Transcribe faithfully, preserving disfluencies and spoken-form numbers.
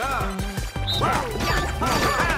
Stop! Wow.